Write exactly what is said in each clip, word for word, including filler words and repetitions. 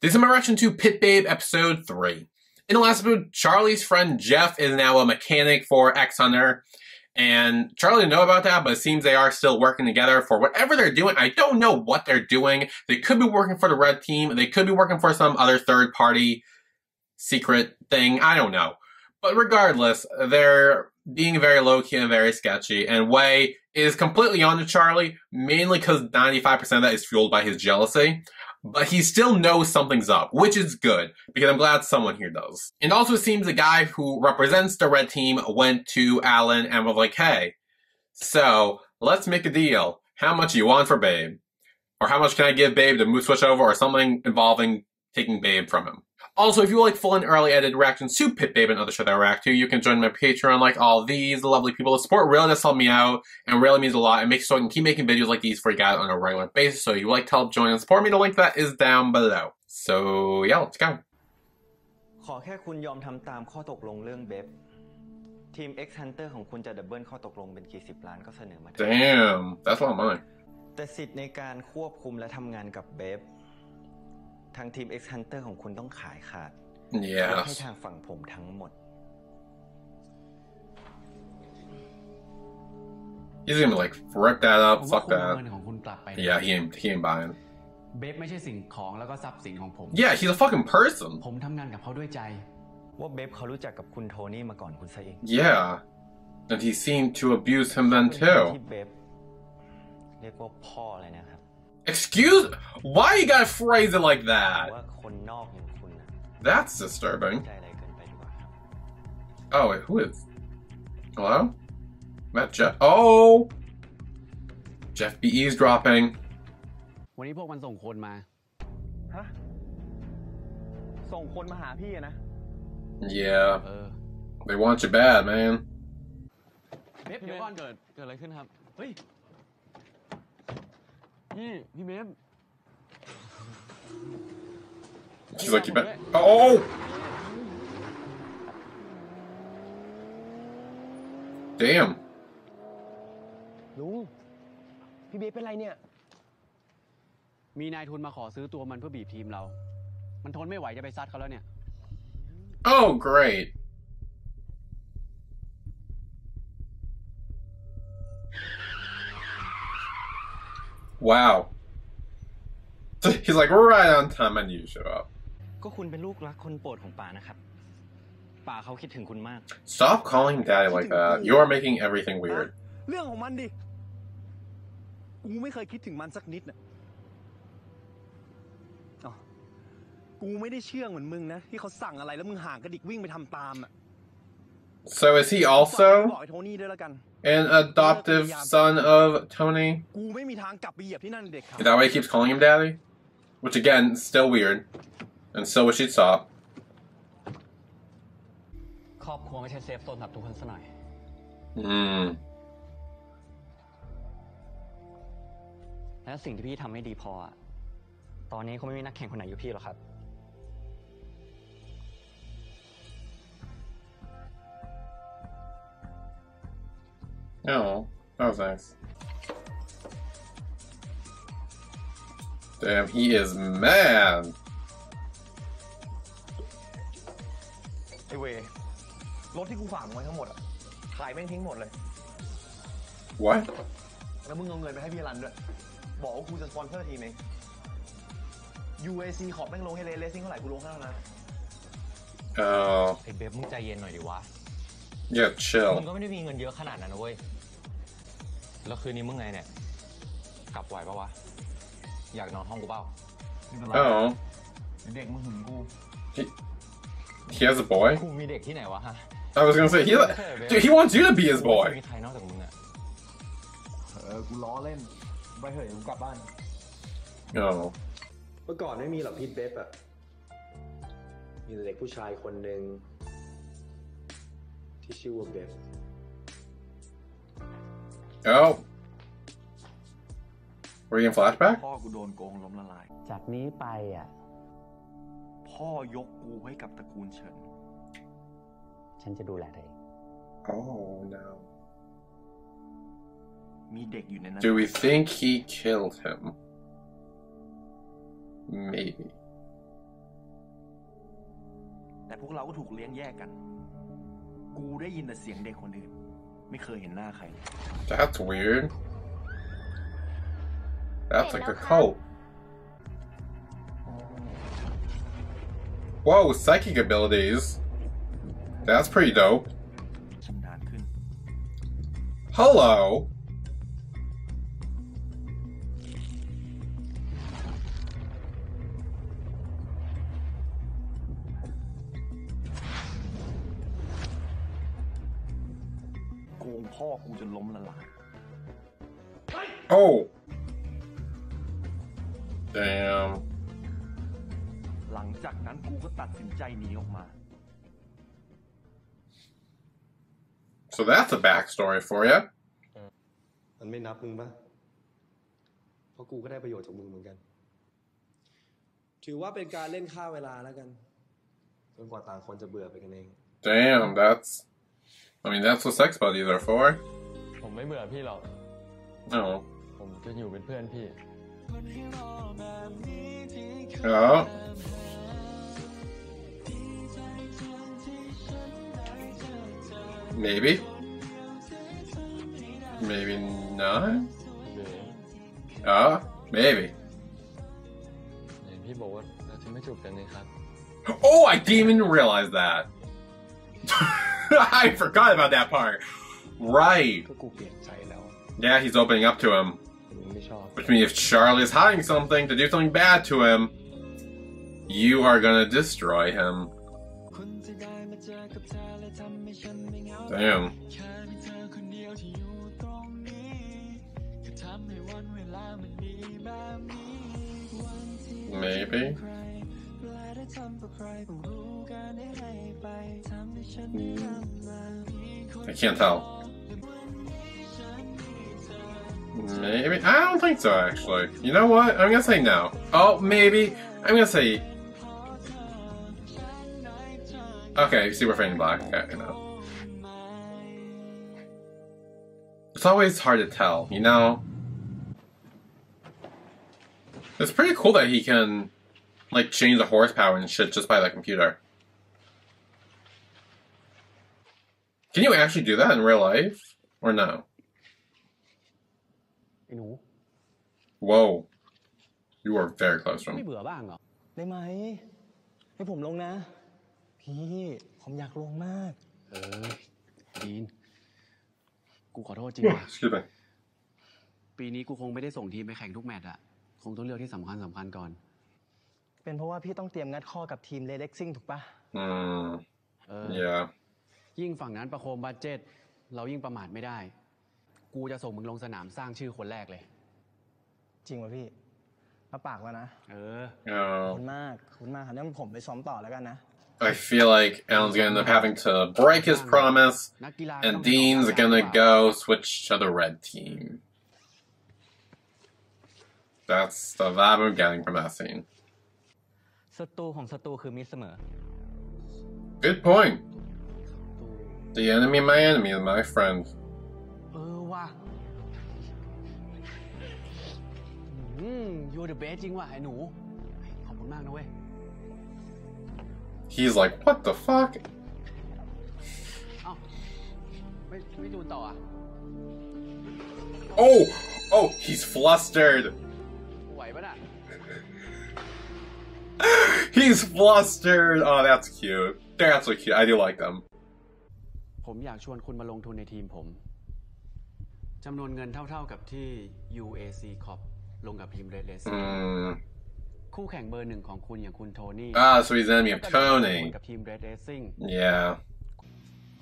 This is my reaction to Pit Babe episode three. In the last episode, Charlie's friend Jeff is now a mechanic for X-Hunter. And Charlie didn't know about that, but it seems they are still working together for whatever they're doing. I don't know what they're doing. They could be working for the red team. They could be working for some other third-party secret thing. I don't know. But regardless, they're being very low-key and very sketchy. And Wei is completely on to Charlie, mainly because ninety-five percent of that is fueled by his jealousy. But he still knows something's up, which is good, because I'm glad someone here does. And also it seems the guy who represents the red team went to Alan and was like, hey, so let's make a deal. How much do you want for Babe? Or how much can I give Babe to move switch over or something involving taking Babe from him? Also, if you like full and early edited reactions to Pit Babe and other shows that I react to, you can join my Patreon like all these lovely people. The support really does help me out and really means a lot and makes sure I can keep making videos like these for you guys on a regular basis. So if you would like to help join and support me, the link that is down below. So yeah, let's go. Damn, that's a lot of money. Team Ace Hunter yeah. He's gonna like rip that up, fuck that. Yeah, he ain't he ain't buying. Yeah, he's a fucking person. Yeah. And he seemed to abuse him then too. Excuse? Why you gotta phrase it like that? That's disturbing. Oh, wait, who is? Hello? That Jeff. Oh! Jeff be eavesdropping. Yeah. They want you bad, man. She's like, you bet. Oh! Damn. Oh, great. Wow. He's like right on time and you show up. Stop calling daddy like that. You are making everything weird. So is he also an adoptive son of Tony? Is that why he keeps calling him daddy? Which again, still weird. And so wish he'd stop. Mm. Oh, that was nice. Damn, he is mad. What? Oh. Yeah, chill. Oh. He, he has a boy? I was gonna say, he, dude, he wants you to be his boy. Oh. Oh. Were you in flashback? Oh no. Do we think he killed him? Maybe. พวกเราก็ถูกเลี้ยงแยกกันกูได้ยินแต่เสียงเด็กคนอื่นไม่เคยเห็นหน้าใคร That's weird That's like a cult Whoa psychic abilities That's pretty dope Hello Oh! Damn. หลังจากนั้นกูก็ตัดสินใจหนีออกมา So that's a backstory for you. มันไม่นับมึงป่ะเพราะกูก็ได้ประโยชน์จากมึงเหมือนกันถือว่าเป็นการเล่นฆ่าเวลาแล้วกันจนกว่าต่างคนจะเบื่อไปกันเอง Damn, that's. I mean, that's what sex buddies are for. ผมไม่เบื่อพี่หรอกOh. Oh. Maybe. Maybe not. Ah, oh, maybe. Oh, I didn't even realize that. I forgot about that part. Right. Yeah, he's opening up to him. Which means if Charlie's hiding something to do something bad to him, you are gonna destroy him. Damn. Maybe. I can't tell.Maybe. I don't think so, actually. You know what? I'm gonna say no. Oh, maybe. I'm gonna say... Okay, see, we're fading black. Okay, no. It's always hard to tell, you know? It's pretty cool that he can, like, change the horsepower and shit just by the computer. Can you actually do that in real life? Or no?Whoa, you are very close from. ไม่เบื่อบ้างเหรอได้ไหมให้ผมลงนะพี่ผมอยากลงมากเออดีนกูขอโทษจริงว่ะปีนี้กูคงไม่ได้ส่งทีมไปแข่งทุกแมตช์อะคงต้องเลือกที่สำคัญสำคัญก่อนเป็นเพราะว่าพี่ต้องเตรียมงัดข้อกับทีมเรดเร็กซิ่งถูกปะอืมเออ yeah ยิ่งฝั่งนั้นประโคมบัดเจ็ตเรายิ่งประมาทไม่ได้กูจะส่งมึงลงสนามสร้างชื่อคนแรกเลยจริงป่ะพี่รับปากแล้วนะเออคุณมากคุณมากครับงั้นผมไปซ้อมต่อแล้วกันนะ I feel like Alan's gonna end up having to break his promise and Dean's gonna go switch to the red team. That's the vibe I'm getting from that scene. ศัตรูของศัตรูคือมิตรเสมอ Good point. The enemy of my enemy is my friend.You're the best, จริงว่ะไอ้หนูขอบคุณมากนะเว้ย He's like what the fuck เอ้าไม่ไม่ดูต่ออ่ะ Oh oh he's flustered ไหวป่ะน่ะ He's flustered oh that's cute they're actually cute I do like them ผมอยากชวนคุณมาลงทุนในทีมผมจำนวนเงินเท่าๆกับที่ ยู เอ ซี Corpลงกับทีม Red Racing คู่แข่งเบอร์หนึ่งของคุณอย่างคุณโทนี่ Ah so he's the enemy of Tony กับทีม Red Racing Yeah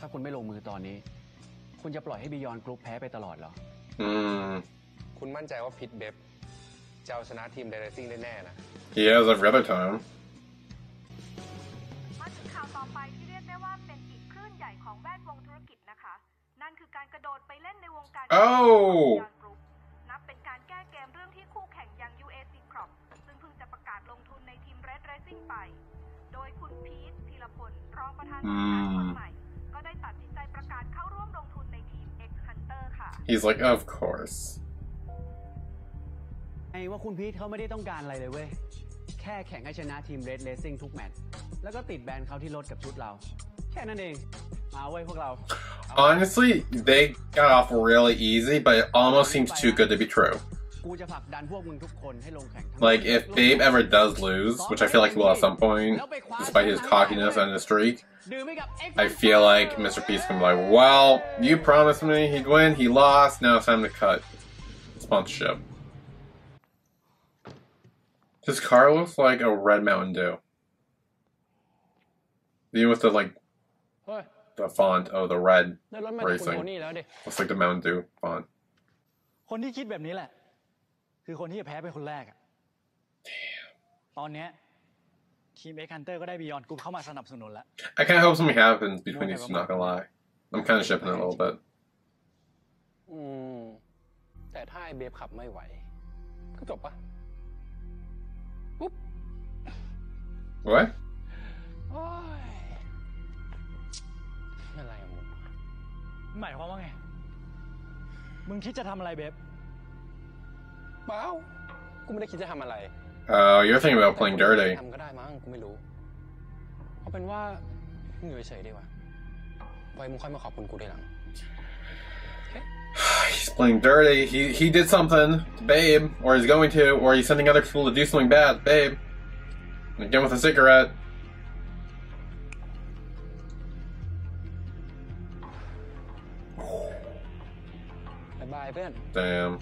ถ้าคุณไม่ลงมือตอนนี้คุณจะปล่อยให้ Beyond Group แพ้ไปตลอดเหรออืมคุณมั่นใจว่า Pit Babe จะเอาชนะทีม Red Racing ได้แน่นะ He has a rubber time มาถึงข่าวต่อไปที่เรียกได้ว่าเป็นอีกคลื่นใหญ่ของแวดวงธุรกิจนะคะนั่นคือการกระโดดไปเล่นในวงการ Oh Hmm. He's like, of course. ไอ้ว่าคุณพีทเขาไม่ได้ต้องการอะไรเลยเว้ยแค่ ค่แข่งให้ชนะทีม Red Racing ทุกแมตช์แล้วก็ติดแบนเขาที่รถกับชุดเราแค่นั้นเองมาไว้พวกเรา Honestly, they got off really easy, but it almost seems too good to be true. Like if Babe ever does lose, which I feel like he will at some point, despite his cockiness and his streak, I feel like Mister P's gonna be like, "Well, you promised me he'd win. He lost. Now it's time to cut sponsorship." This car looks like a red Mountain Dew. Even with the like the font of the Red Racing. Looks like the Mountain Dew font. Damn. I kinda hope something happens between these two, not gonna lie. I'm kinda shipping it a little bit. Mm. But if Babe can't drive, it's over. What? Oh, you're thinking about playing dirty. He's playing dirty. He he did something to Babe, or he's going to, or he's sending other people to do something bad, Babe. Again with a cigarette. Bye, Ben. Damn.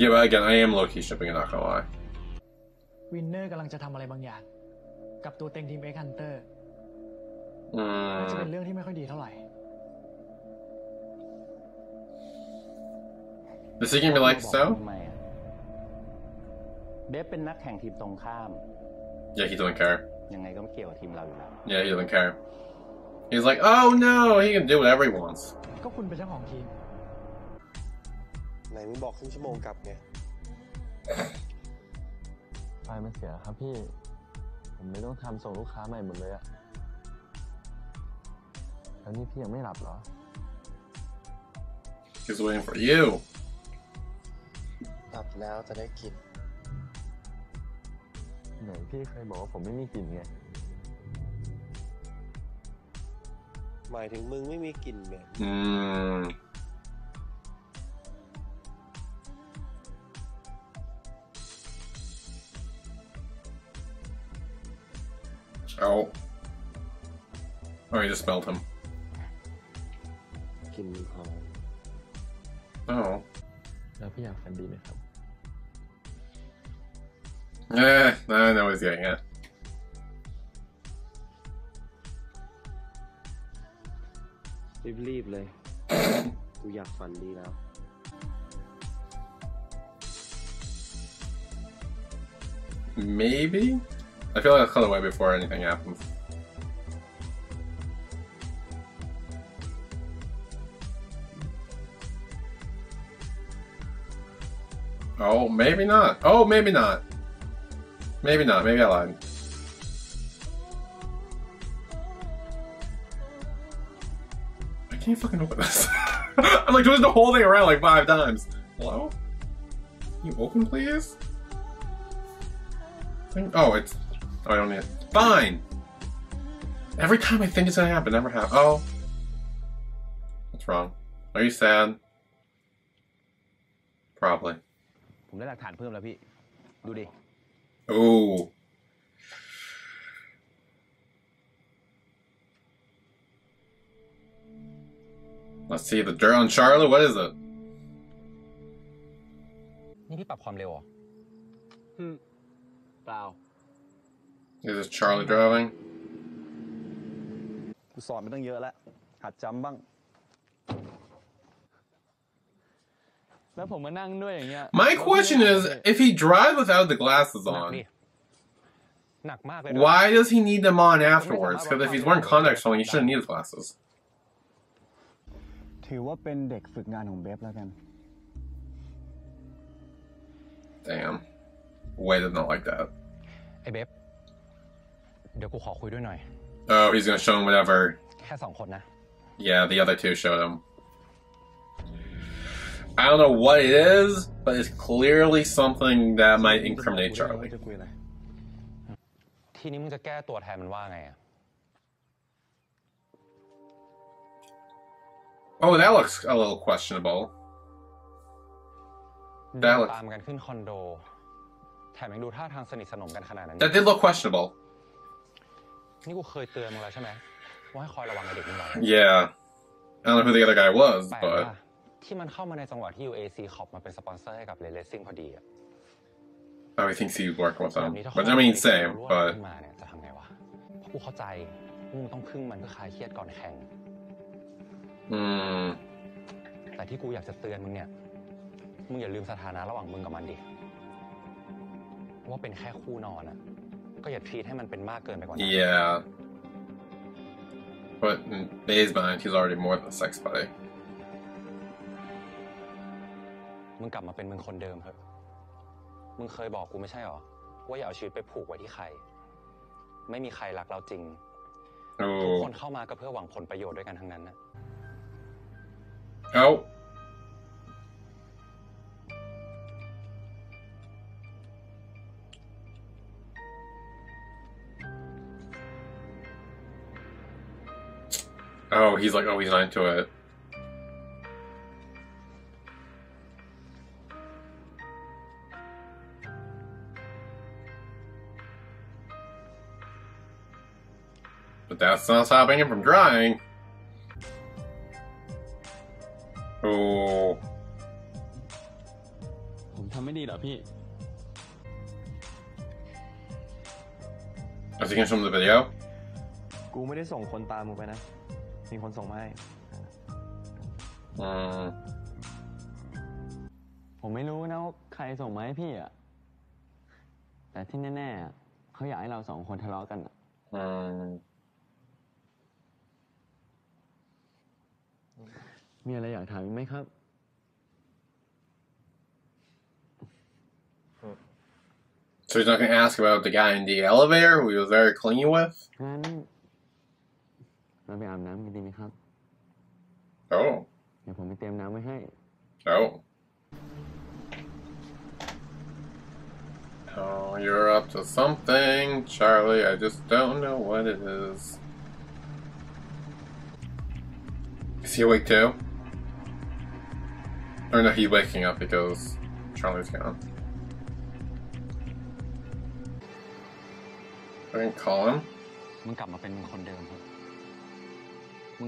Yeah, but again, I am low-key shipping, I'm not gonna lie. Winner กำลังจะทำอะไรบางอย่างกับตัวเต็งทีม X-Hunter น่าจะเป็นเรื่องที่ไม่ค่อยดีเท่าไหร่ Is he gonna be like so?Babe เป็นนักแข่งทีมตรงข้าม Yeah, he doesn't care. ยังไงก็ไม่เกี่ยวกับทีมเราอยู่แล้ว Yeah, he doesn't care. He's like, oh no, he can do whatever he wants. ก็คุณเป็นเจ้าของทีมไหนไม่บอกครึ่งชั่วโมงกลับไงไปมันเสียครับพี่ผมไม่ต้องทำส่งลูกค้าใหม่หมดเลยอะแล้วนี่พี่ยังไม่หลับเหรอ He's waiting for you. หลับแล้วจะได้กินไหนพี่เคยบอกว่าผมไม่มีกลิ่นไงหมายถึงมึงไม่มีกลิ่นไงอืมโอ้โอ้ you just smelled him กลิ่นหอมโอ้แล้วพี่อยากฟันดีไหมครับYeah, I know he's getting it. Leave, We got fun now. Maybe? I feel like I'll cut away before anything happens. Oh, maybe not. Oh, maybe not. Maybe not, maybe I lied. I can't fucking open this. I'm like doing the whole thing around like five times. Hello? Can you open please? Think, oh, it's... Oh, I don't need it. Fine! Every time I think it's gonna happen, it never happens. Oh. What's wrong? Are you sad? Probably. I got a new data. Look at this.Oh. Let's see the dirt on Charlotte. What is it? Is this Charlie driving? My question is, if he drives without the glasses on, why does he need them on afterwards? Because if he's wearing contacts on, he shouldn't need his glasses. Damn. Way does not like that. Oh, he's gonna show him whatever. Yeah, the other two showed him. I don't know what it is, but it's clearly something that might incriminate Charlie. Oh, that looks a little questionable. That looks... That did look questionable. Yeah. I don't know who the other guy was, but... Oh, he thinks he worked with them. Which I mean, same, but... Hmm... Yeah. But in Babe's mind, he's already more than a sex buddy. Oh. Oh. Oh, he's like, oh, he's not into it. But that's not stopping him from trying. Oh. I was thinking from the video. Mm. Mm. So he's not going to ask about the guy in the elevator who he was very clingy with? Oh. Oh. Oh, you're up to something, Charlie. I just don't know what it is. Is he awake too? Or no, he's waking up because Charlie's gone. I can call him. Oh. I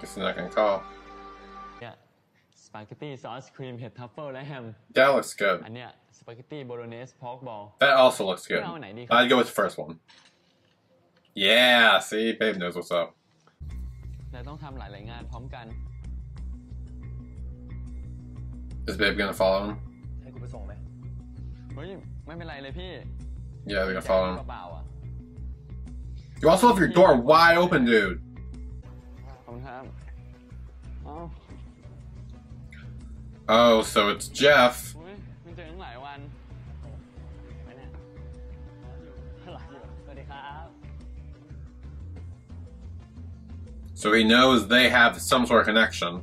guess I'm not gonna call. Yeah. Spaghetti sauce, cream, head truffle, and ham. That looks good. And yeah, spaghetti bolognese pork ball. That also looks good. I'd go with the first one. Yeah, see, Babe knows what's up. Is Babe gonna follow him? Yeah, they're gonna follow him. You also left your door wide open, dude. Oh, so it's Jeff. So he knows they have some sort of connection.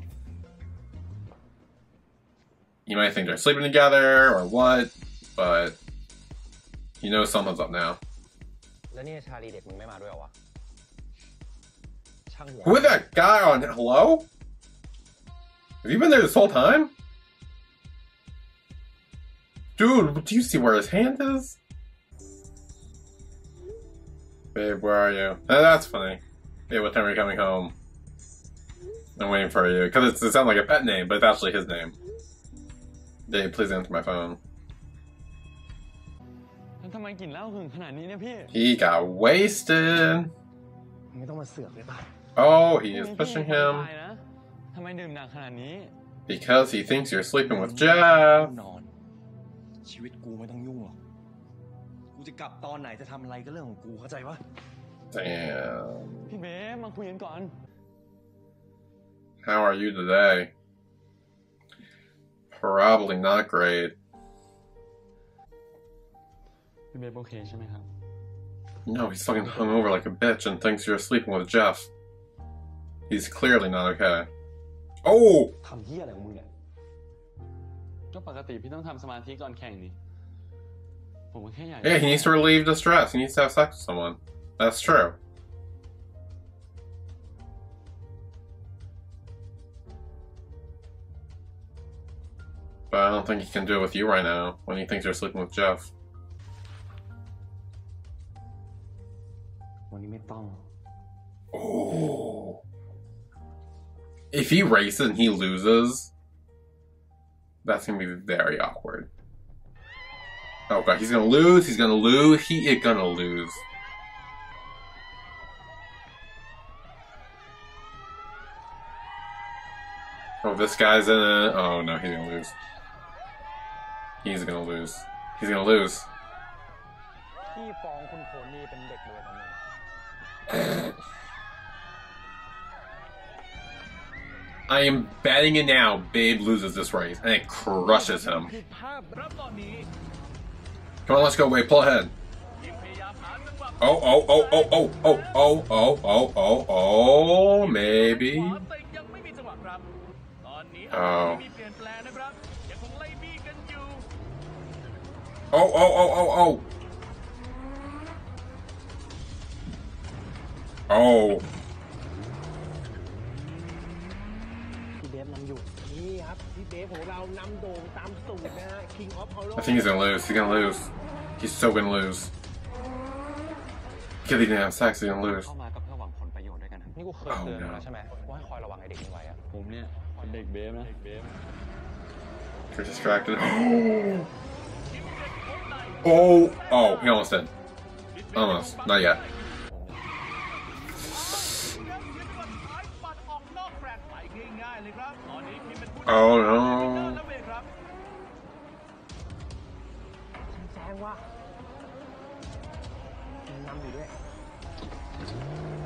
You might think they're sleeping together or what, but he knows something's up now. Who is that guy on Hello? Have you been there this whole time? Dude, do you see where his hand is? Babe, where are you? Oh, that's funny. Hey, what time are you coming home? I'm waiting for you. Because it sounds like a pet name, but it's actually his name. Hey, please answer my phone. He got wasted. Oh, he is pushing him. Because he thinks you're sleeping with Jeff. Damn. How are you today? probably not great. Pit Babe okay, right? No, he's fucking hungover like a bitch and thinks you're sleeping with Jeff. He's clearly not okay. Oh! Yeah, he needs to relieve distress. He needs to have sex with someone. That's true. But I don't think he can do it with you right now when he thinks you're sleeping with Jeff. Oh. If he races and he loses, that's gonna be very awkward. Oh god, he's gonna lose, he's gonna lose, he is gonna lose. Oh, this guy's in it. Oh no, he's gonna lose. He's gonna lose. He's gonna lose. I am betting it now, Babe loses this race, and it crushes him. Come on, let's go, Babe, pull ahead. Oh, oh, oh, oh, oh, oh, oh, oh, oh, oh, oh, maybe. Oh. Oh, oh, oh, oh, oh. Oh. I think he's gonna lose. He's gonna lose. He's so gonna lose. Because he didn't have sex, he's gonna lose. Oh no. You're distracted. Oh! Oh, he almost did. Almost. Not yet. Oh no.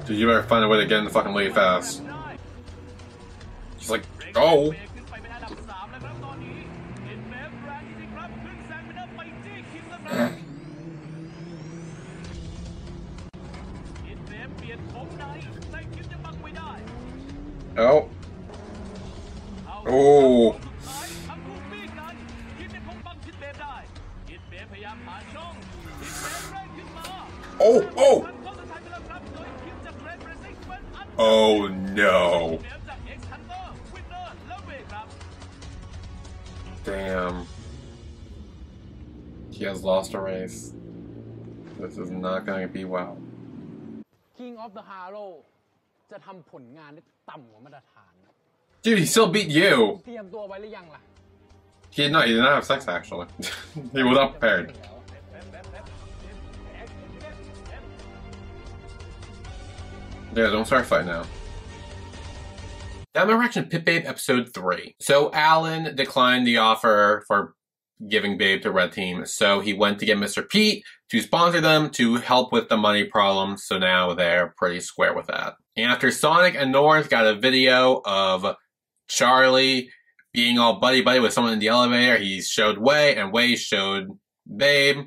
Dude, you better find a way to get in the fucking lead fast. Just like, go! Oh. Oh. Oh, oh. Oh no. Damn. He has lost a race. This is not going to be well. King of the Harrow. Dude, he still beat you! He, no, he did not have sex, actually. He was not prepared. Yeah, don't start fighting now. Now we're watching Pit Babe episode three. So Alan declined the offer for giving Babe to Red Team, so he went to get Mister Pete to sponsor them to help with the money problem, so now they're pretty square with that. And after Sonic and North got a video of Charlie being all buddy-buddy with someone in the elevator, he showed Way, and Way showed Babe.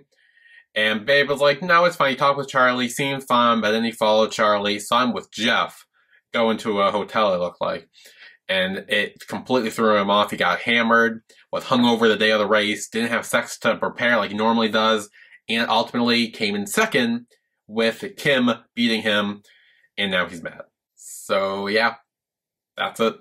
And Babe was like, no, it's fine. He talked with Charlie, seemed fun, but then he followed Charlie, saw him with Jeff, going to a hotel, it looked like. And it completely threw him off. He got hammered, was hungover the day of the race, didn't have sex to prepare like he normally does, and ultimately came in second with Kim beating him, and now he's mad. So yeah, that's it.